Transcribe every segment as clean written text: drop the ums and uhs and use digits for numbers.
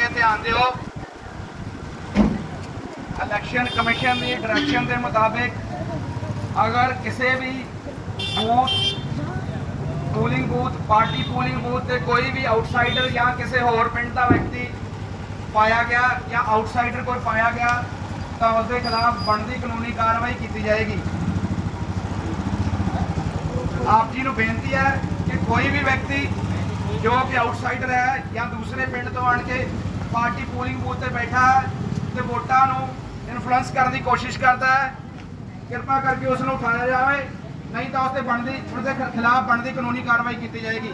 के ध्यान दो। इलैक्शन कमीशन की डायरेक्शन के मुताबिक अगर किसी भी booth polling booth party polling booth से कोई भी आउटसाइडर या किसी होर पिंड का व्यक्ति पाया गया या आउटसाइडर कोई पाया गया तो उसके खिलाफ बनती कानूनी कार्रवाई की जाएगी। आप जी को बेनती है कि कोई भी व्यक्ति जो कि आउटसाइडर है या दूसरे पिंड तो आन के पार्टी पोलिंग बूथ पर बैठा है तो वोटां को इन्फ्लुएंस करने की कोशिश करता है, कृपा करके उसको उठाया जाए, नहीं तो उसके बनती उसके खिलाफ बनती कानूनी कार्रवाई की जाएगी।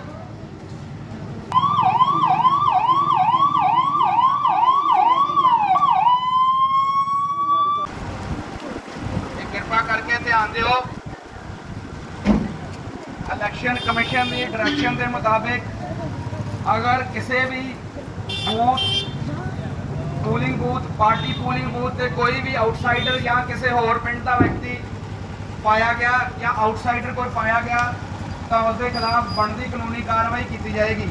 कृपा करके ध्यान दो। इलैक्शन कमीशन की डायरेक्शन के मुताबिक अगर किसी भी booth polling booth party polling booth से कोई भी आउटसाइडर या किसी होर पिंड का व्यक्ति पाया गया या आउटसाइडर कोई पाया गया तो उसके खिलाफ बनती कानूनी कार्रवाई की जाएगी।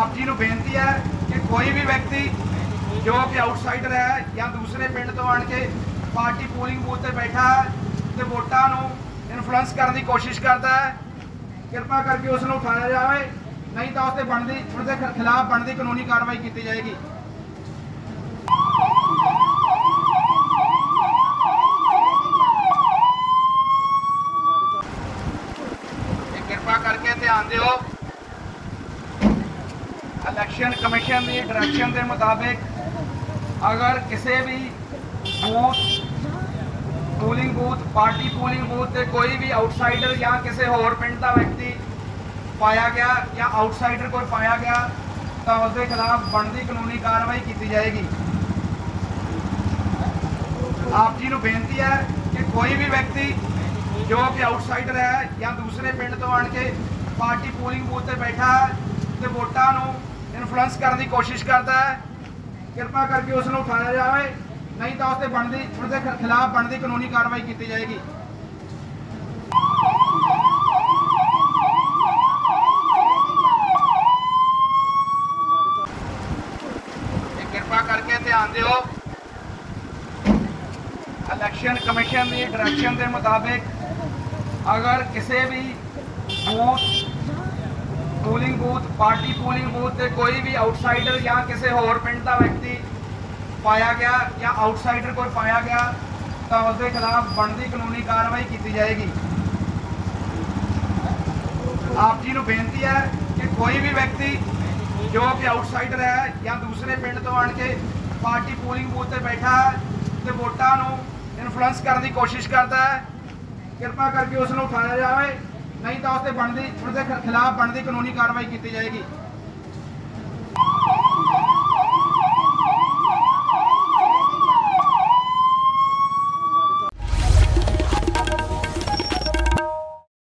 आप जी को बेनती है कि कोई भी व्यक्ति जो कि आउटसाइडर है या दूसरे पिंड तो आन के पार्टी पोलिंग बूथ पर बैठा है तो वोटां को इन्फ्लुएंस करने की कोशिश करता है, कृपा करके उसको उठाया जाए, नहीं तो उसके बनती उसके खिलाफ बनती कानूनी कार्रवाई की जाएगी। कृपा करके ध्यान दो। इलैक्शन कमीशन की डायरेक्शन के मुताबिक अगर किसी भी booth polling booth party polling booth से कोई भी आउटसाइडर या किसी होर पिंड का व्यक्ति पाया गया या आउटसाइडर कोई पाया गया तो उसके खिलाफ बनती कानूनी कार्रवाई की जाएगी। आप जी को बेनती है कि कोई भी व्यक्ति जो कि आउटसाइडर है या दूसरे पिंड तो आन के पार्टी पोलिंग बूथ पर बैठा है तो वोटां को इन्फ्लुएंस करने की कोशिश करता है, कृपा करके उसको उठाया जाए, नहीं तो उसके बनती उसके खिलाफ बनती कानूनी कार्रवाई की जाएगी। कृपा करके ध्यान दो। इलैक्शन कमीशन की डायरेक्शन के मुताबिक अगर किसी भी booth polling booth party polling booth से कोई भी आउटसाइडर या किसी होर पिंड का व्यक्ति पाया गया या आउटसाइडर कोई पाया गया तो उसके खिलाफ बनती कानूनी कार्रवाई की जाएगी। आप जी को बेनती है कि कोई भी व्यक्ति जो कि आउटसाइडर है या दूसरे पिंड तो आन के पार्टी पोलिंग बूथ पर बैठा है तो वोटां को इन्फ्लुएंस करने की कोशिश करता है, कृपा करके उसको उठाया जाए, नहीं तो उसके खिलाफ बनती कानूनी कार्रवाई की जाएगी।